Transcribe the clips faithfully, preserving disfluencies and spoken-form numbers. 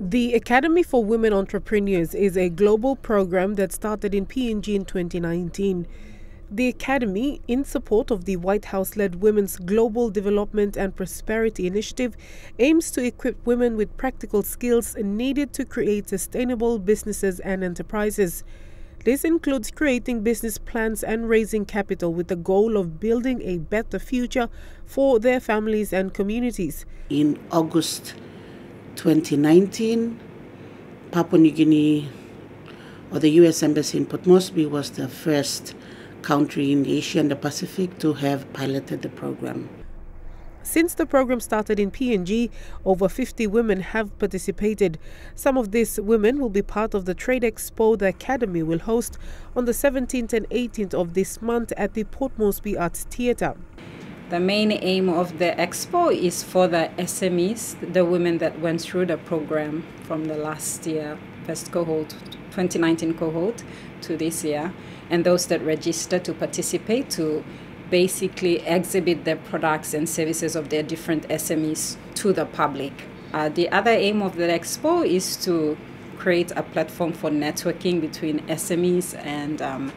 The Academy for Women Entrepreneurs is a global program that started in P N G in twenty nineteen. The Academy, in support of the White House-led Women's Global Development and Prosperity Initiative, aims to equip women with practical skills needed to create sustainable businesses and enterprises. This includes creating business plans and raising capital with the goal of building a better future for their families and communities. In August twenty nineteen, Papua New Guinea, or the U S Embassy in Port Moresby, was the first country in Asia and the Pacific to have piloted the program. Since the program started in P N G, over fifty women have participated. Some of these women will be part of the Trade Expo the Academy will host on the seventeenth and eighteenth of this month at the Port Moresby Arts Theatre. The main aim of the expo is for the S M Es, the women that went through the program from the last year, first cohort, twenty nineteen cohort, to this year, and those that register to participate to basically exhibit their products and services of their different S M Es to the public. Uh, the other aim of the expo is to create a platform for networking between S M Es and um,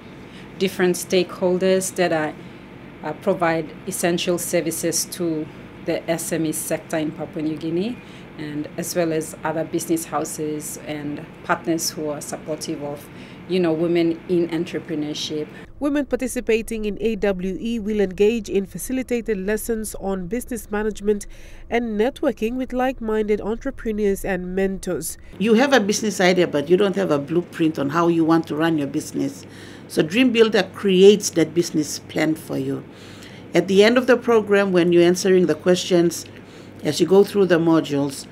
different stakeholders that are Uh, provide essential services to the S M E sector in Papua New Guinea, and as well as other business houses and partners who are supportive of, you know, women in entrepreneurship. Women participating in A W E will engage in facilitated lessons on business management and networking with like-minded entrepreneurs and mentors. You have a business idea, but you don't have a blueprint on how you want to run your business. So DreamBuilder creates that business plan for you. At the end of the program, when you're answering the questions as you go through the modules,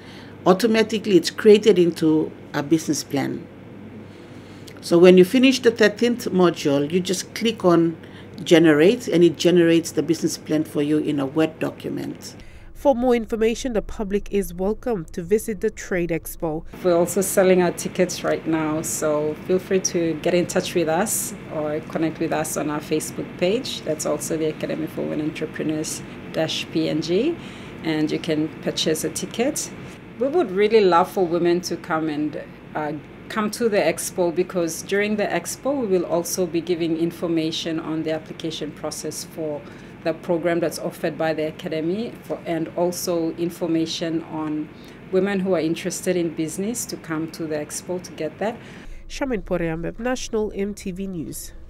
automatically it's created into a business plan. So when you finish the thirteenth module, you just click on generate, and it generates the business plan for you in a Word document. For more information, the public is welcome to visit the Trade Expo. We're also selling our tickets right now, so feel free to get in touch with us or connect with us on our Facebook page. That's also the Academy for Women Entrepreneurs P N G, and you can purchase a ticket. We would really love for women to come and uh, come to the expo, because during the expo we will also be giving information on the application process for the program that's offered by the Academy, for, and also information on women who are interested in business to come to the expo to get that. Shamin Poriambeb, National M T V News.